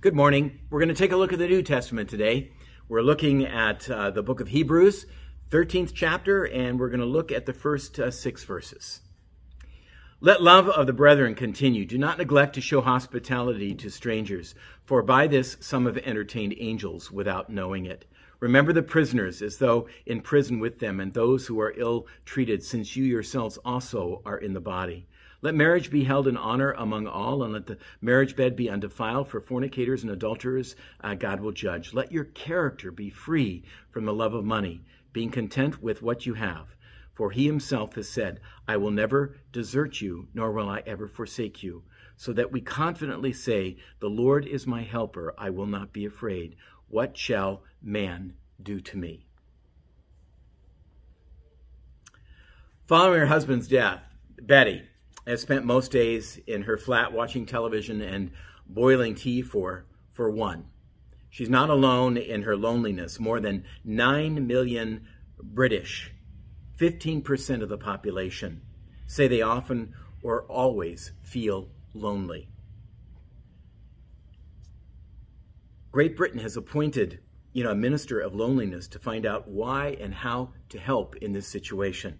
Good morning. We're going to take a look at the New Testament today. We're looking at the book of Hebrews, 13th chapter, and we're going to look at the first six verses. Let love of the brethren continue. Do not neglect to show hospitality to strangers, for by this some have entertained angels without knowing it. Remember the prisoners as though in prison with them, and those who are ill-treated, since you yourselves also are in the body. Let marriage be held in honor among all, and let the marriage bed be undefiled, for fornicators and adulterers God will judge. Let your character be free from the love of money, being content with what you have. For he himself has said, I will never desert you, nor will I ever forsake you. So that we confidently say, the Lord is my helper, I will not be afraid. What shall man do to me? Following her husband's death, Betty has spent most days in her flat watching television and boiling tea for one. She's not alone in her loneliness. More than 9 million British, 15% of the population, say they often or always feel lonely. Great Britain has appointed, a minister of loneliness to find out why and how to help in this situation.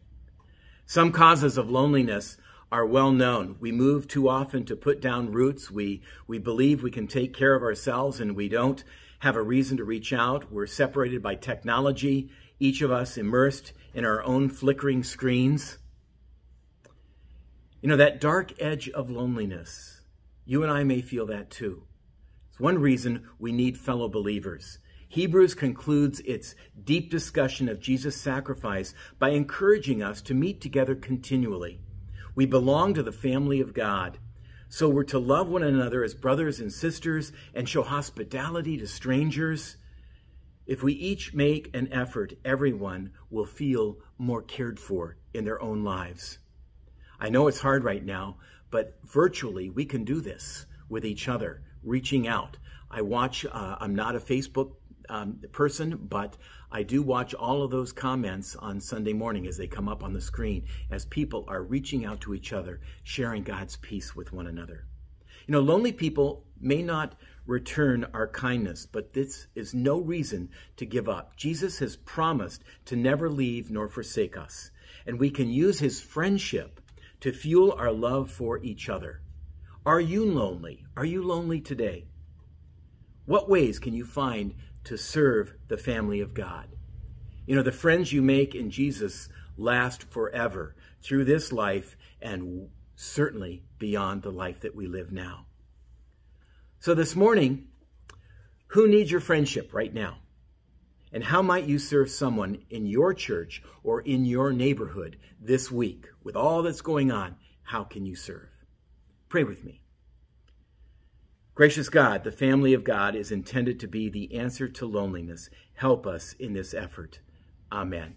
Some causes of loneliness are well known. We move too often to put down roots. We believe we can take care of ourselves and we don't have a reason to reach out. We're separated by technology, each of us immersed in our own flickering screens. That dark edge of loneliness, you and I may feel that too. It's one reason we need fellow believers. Hebrews concludes its deep discussion of Jesus' sacrifice by encouraging us to meet together continually. We belong to the family of God, so we're to love one another as brothers and sisters and show hospitality to strangers. If we each make an effort, everyone will feel more cared for in their own lives. I know it's hard right now, but virtually we can do this with each other, reaching out. I watch, I'm not a Facebook person, but I do watch all of those comments on Sunday morning as they come up on the screen, as people are reaching out to each other, sharing God's peace with one another. Lonely people may not return our kindness, but this is no reason to give up. Jesus has promised to never leave nor forsake us, and we can use his friendship to fuel our love for each other. Are you lonely? Are you lonely today? What ways can you find to serve the family of God? The friends you make in Jesus last forever through this life and certainly beyond the life that we live now. So this morning, who needs your friendship right now? And how might you serve someone in your church or in your neighborhood this week? With all that's going on, how can you serve? Pray with me. Gracious God, the family of God is intended to be the answer to loneliness. Help us in this effort. Amen.